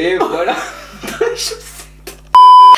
Et voilà.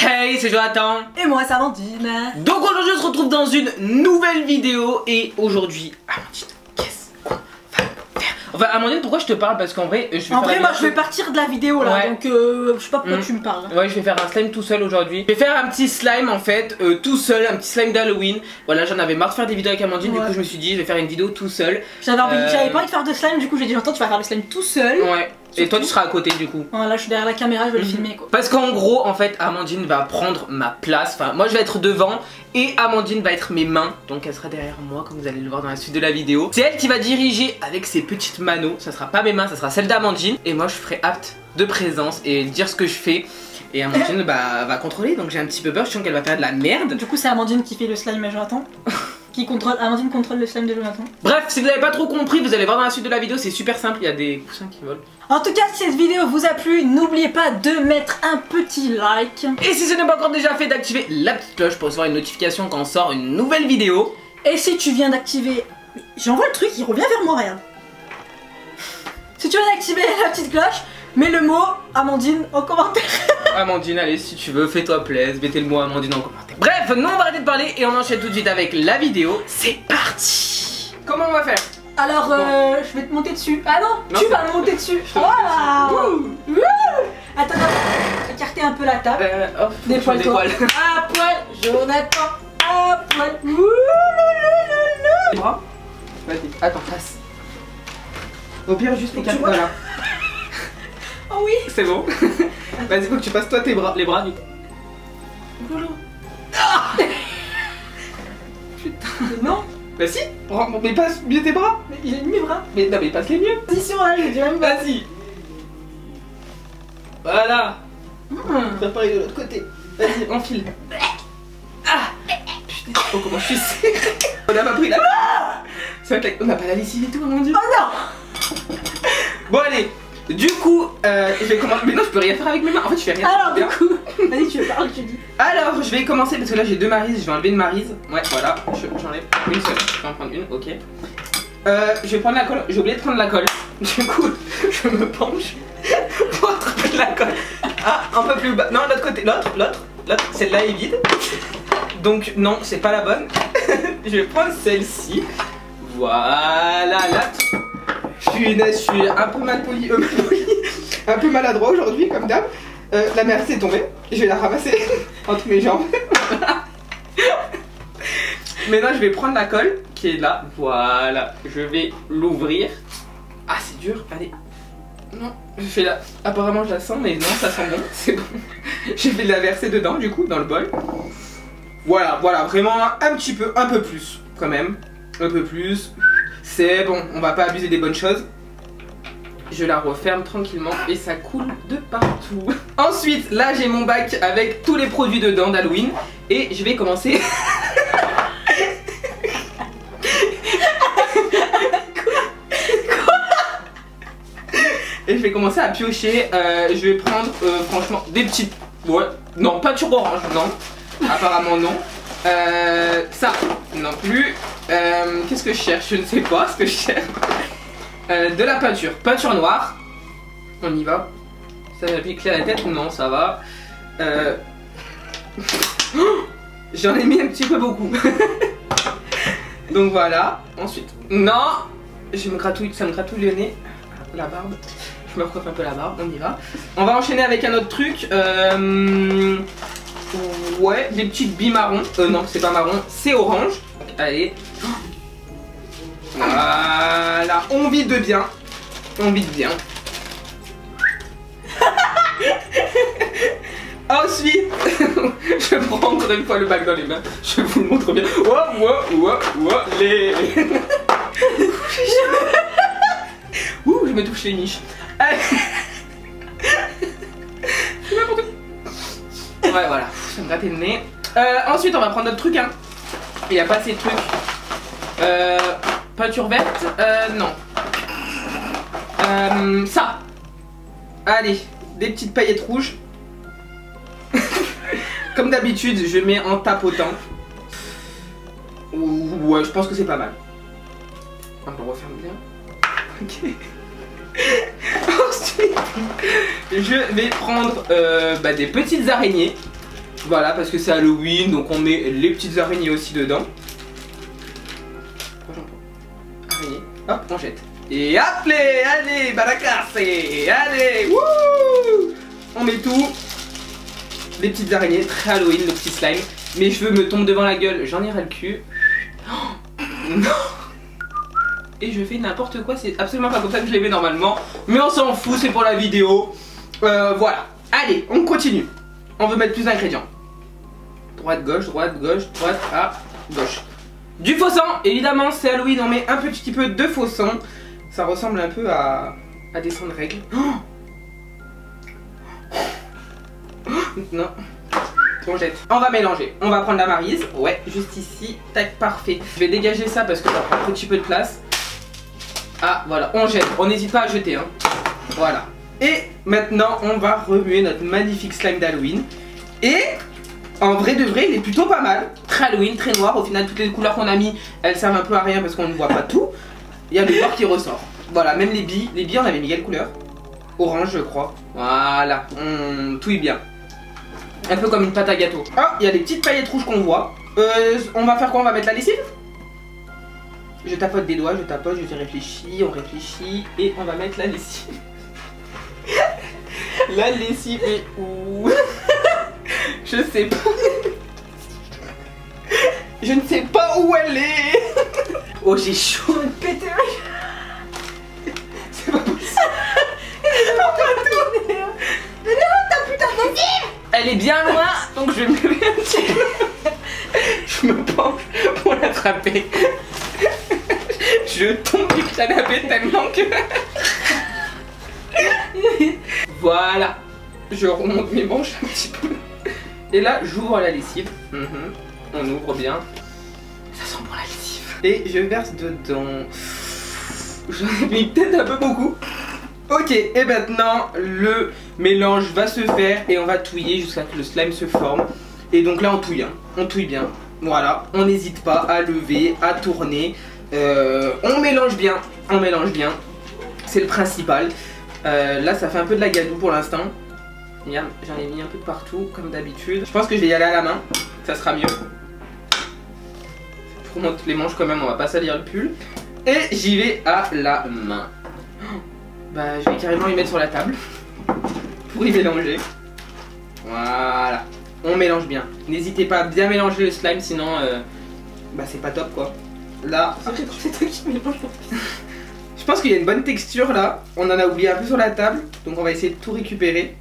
Hey, c'est Jonathan. Et moi, c'est Amandine. Donc aujourd'hui, on se retrouve dans une nouvelle vidéo. Et aujourd'hui, Amandine, qu'est-ce qu'on va faire? Enfin, Amandine, pourquoi je te parle? Parce qu'en vrai, je vais partir de la vidéo là. Ouais. Donc, je sais pas pourquoi tu me parles. Ouais, je vais faire un slime tout seul aujourd'hui. Je vais faire un petit slime en fait, tout seul, un petit slime d'Halloween. Voilà, j'en avais marre de faire des vidéos avec Amandine. Ouais. Du coup, je me suis dit, je vais faire une vidéo tout seul. J'avais pas envie de faire de slime. Du coup, j'ai dit, Jonathan, tu vas faire le slime tout seul. Ouais. Et toi tu seras à côté du coup. Là je suis derrière la caméra, je vais le filmer quoi. Parce qu'en gros en fait Amandine va prendre ma place. Enfin moi je vais être devant et Amandine va être mes mains. Donc elle sera derrière moi comme vous allez le voir dans la suite de la vidéo. C'est elle qui va diriger avec ses petites manos. Ça sera pas mes mains, ça sera celle d'Amandine. Et moi je ferai apte de présence et dire ce que je fais. Et Amandine va contrôler. Donc j'ai un petit peu peur, je sens qu'elle va faire de la merde. Du coup c'est Amandine qui fait le slime et Jonathan. Amandine contrôle le slime de Jonathan. Bref, si vous n'avez pas trop compris, vous allez voir dans la suite de la vidéo, c'est super simple, il y a des coussins qui volent. En tout cas, si cette vidéo vous a plu, n'oubliez pas de mettre un petit like. Et si ce n'est pas encore déjà fait, d'activer la petite cloche pour recevoir une notification quand on sort une nouvelle vidéo. Et si tu viens d'activer... J'envoie le truc, il revient vers moi, rien. Si tu viens d'activer la petite cloche, mets le mot Amandine en commentaire. Amandine, allez, si tu veux, fais-toi plaisir, mettez le mot Amandine en commentaire. Bref, nous on va arrêter de parler et on enchaîne tout de suite avec la vidéo. C'est parti. Comment on va faire? Alors, je vais te monter dessus. Ah non, tu vas me monter dessus. Voilà. Attends, écartez un peu la table. Dépoile-toi. À poil, Jonathan. À poil. Les bras. Vas-y, attends, passe. Au pire, juste écarte. Voilà. Oh oui. C'est bon. Vas-y, faut que tu passes toi tes bras. Les bras du coup. Ah putain. Non. Bah si. Mais passe bien tes bras. Mais il a mis mes bras. Mais non mais passe les miens. Position là, j'ai même pas. Vas-y. Voilà. Faire pareil de l'autre côté. Vas-y, enfile. Ah putain. Oh comment je suis serré. On a pas pris la... C'est vrai qu'on a pas la lessive et tout, mon dieu. Oh non. Bon allez. Du coup, je vais commencer. Mais non, je peux rien faire avec mes mains. En fait, je fais rien. Alors, du coup, vas-y, tu parles, tu dis. Alors, je vais commencer parce que là, j'ai deux marises. Je vais enlever une marise. Ouais, voilà. J'enlève une seule. Je vais en prendre une. Ok. Je vais prendre la colle. J'ai oublié de prendre la colle. Du coup, je me penche pour attraper la colle. Ah, un peu plus bas. Non, l'autre côté. L'autre. Celle-là est vide. Donc, non, c'est pas la bonne. Je vais prendre celle-ci. Voilà. Là. Je suis un peu malpoli, un peu maladroit aujourd'hui comme d'hab. La mère s'est tombée, je vais la ramasser entre mes jambes. Maintenant je vais prendre la colle qui est là, voilà. Je vais l'ouvrir. Ah c'est dur, allez. Non, je fais la... Apparemment je la sens mais non ça sent bon, c'est bon. Je vais la verser dedans du coup, dans le bol. Voilà, voilà, vraiment un petit peu, un peu plus quand même. Un peu plus. C'est bon, on va pas abuser des bonnes choses. Je la referme tranquillement et ça coule de partout. Ensuite, là j'ai mon bac avec tous les produits dedans d'Halloween. Et je vais commencer. Et je vais commencer à piocher. Je vais prendre franchement des petites... Ouais. Non, pas turbo orange, non. Apparemment non. Ça, non plus. Qu'est-ce que je cherche? Je ne sais pas ce que je cherche. De la peinture. Peinture noire. On y va. Ça va piquer la tête? Non, ça va. J'en ai mis un petit peu beaucoup. Donc voilà. Ensuite. Non. Je me gratouille. Ça me gratouille le nez. La barbe. Je me recoiffe un peu la barbe. On y va. On va enchaîner avec un autre truc. Ouais, des petites billes marron. Non, c'est pas marron, c'est orange. Allez. Voilà, on vide bien. On vide bien. Ensuite, je prends encore une fois le bac dans les mains. Je vous le montre bien. Wow, wow, wow, wow, les... Ouh, je me touche les niches. Allez. Ouais voilà, ça me grattait le nez. Ensuite on va prendre notre truc hein. Il n'y a pas assez de trucs. Peinture verte, non. Ça. Allez, des petites paillettes rouges. Comme d'habitude, je mets en tapotant. Ouais, je pense que c'est pas mal. On le referme bien. Ok. Ensuite, Je vais prendre des petites araignées. Voilà, parce que c'est Halloween, donc on met les petites araignées aussi dedans. Araignée, hop, on jette. Et hop, allez, barakasse, allez, wouh. On met tout. Les petites araignées, très Halloween, le petit slime. Mes cheveux me tombent devant la gueule, j'en ai ras le cul. Oh, non. Et je fais n'importe quoi, c'est absolument pas comme ça que je les mets normalement. Mais on s'en fout, c'est pour la vidéo. Voilà, allez, on continue. On veut mettre plus d'ingrédients. Droite, gauche, droite, à gauche. Du faux sang, évidemment, c'est Halloween, on met un petit peu de faux sang. Ça ressemble un peu à des sangs de règles. Oh non, on jette. On va mélanger. On va prendre la maryse. Ouais, juste ici. Tac, parfait. Je vais dégager ça parce que ça prend un petit peu de place. Ah, voilà, on jette. On n'hésite pas à jeter, hein. Voilà. Et maintenant, on va remuer notre magnifique slime d'Halloween. Et en vrai de vrai, il est plutôt pas mal. Très Halloween, très noir. Au final, toutes les couleurs qu'on a mis, elles servent un peu à rien parce qu'on ne voit pas tout. Il y a le noir qui ressort. Voilà, même les billes. Les billes, on avait mis quelle couleur? Orange, je crois. Voilà, tout est bien. Un peu comme une pâte à gâteau. Ah, il y a des petites paillettes rouges qu'on voit. On va faire quoi? On va mettre la lessive? Je tapote des doigts, je tapote, je réfléchis, on réfléchit. Et on va mettre la lessive. La lessive est où? Je sais pas. Je ne sais pas où elle est. Oh, j'ai chaud, pété. C'est pas possible. Elle va pas tourner. Mais non, t'as putain de lessive. Elle est bien loin, donc je vais me lever un petit peu. Je me penche pour l'attraper. Je tombe du canapé tellement que... Voilà, je remonte mes manches un petit peu. Et là, j'ouvre la lessive. On ouvre bien. Ça sent bon la lessive. Et je verse dedans. J'en ai mis peut-être un peu beaucoup. Ok, et maintenant, le mélange va se faire et on va touiller jusqu'à ce que le slime se forme. Et donc là, on touille, hein. On touille bien. Voilà, on n'hésite pas à lever, à tourner. On mélange bien, on mélange bien. C'est le principal. Là ça fait un peu de la gadoue pour l'instant. Regarde, j'en ai mis un peu de partout comme d'habitude. Je pense que je vais y aller à la main, ça sera mieux. Pour moi toutes les manches quand même, on va pas salir le pull. Et j'y vais à la main. Je vais carrément y mettre sur la table pour y mélanger. Voilà, on mélange bien. N'hésitez pas à bien mélanger le slime sinon c'est pas top quoi. Là, c'est toi qui mélange. Je pense qu'il y a une bonne texture là, on en a oublié un peu sur la table, donc on va essayer de tout récupérer.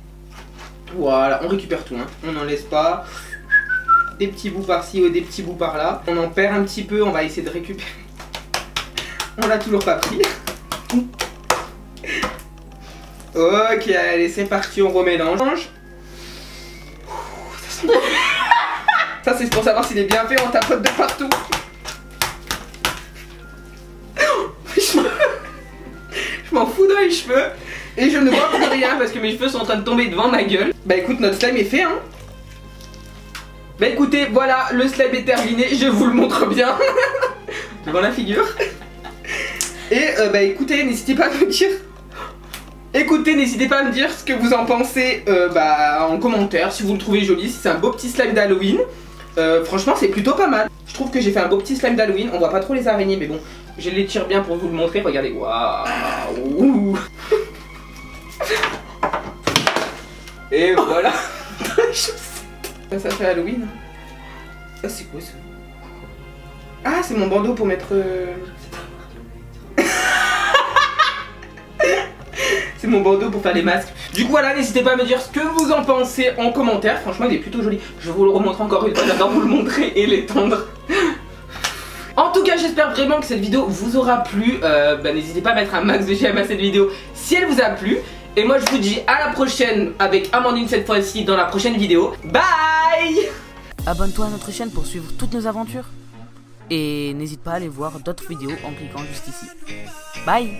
Voilà, on récupère tout, hein. On n'en laisse pas. Des petits bouts par-ci ou des petits bouts par-là. On en perd un petit peu, on va essayer de récupérer. On l'a toujours pas pris. Ok, allez, c'est parti, on remélange. Ça c'est pour savoir s'il est bien fait, on tapote de partout. Je m'en fous dans les cheveux et je ne vois plus rien parce que mes cheveux sont en train de tomber devant ma gueule. Bah écoute, notre slime est fait, hein. Bah écoutez, voilà, le slime est terminé, je vous le montre bien devant la figure. Et écoutez, n'hésitez pas à me dire ce que vous en pensez en commentaire, si vous le trouvez joli, si c'est un beau petit slime d'Halloween. Franchement c'est plutôt pas mal. Je trouve que j'ai fait un beau petit slime d'Halloween. On voit pas trop les araignées mais bon, je les tire bien pour vous le montrer. Regardez, waouh. Et voilà. Ça fait Halloween. Ah c'est quoi ça? Ah c'est mon bandeau pour mettre c'est mon bandeau pour faire les masques. Du coup voilà, n'hésitez pas à me dire ce que vous en pensez en commentaire. Franchement il est plutôt joli. Je vous le remontre encore une fois, j'adore vous le montrer et l'étendre. En tout cas j'espère vraiment que cette vidéo vous aura plu. N'hésitez pas à mettre un max de j'aime à cette vidéo si elle vous a plu. Et moi je vous dis à la prochaine avec Amandine cette fois-ci dans la prochaine vidéo. Bye. Abonne-toi à notre chaîne pour suivre toutes nos aventures. Et n'hésite pas à aller voir d'autres vidéos en cliquant juste ici. Bye.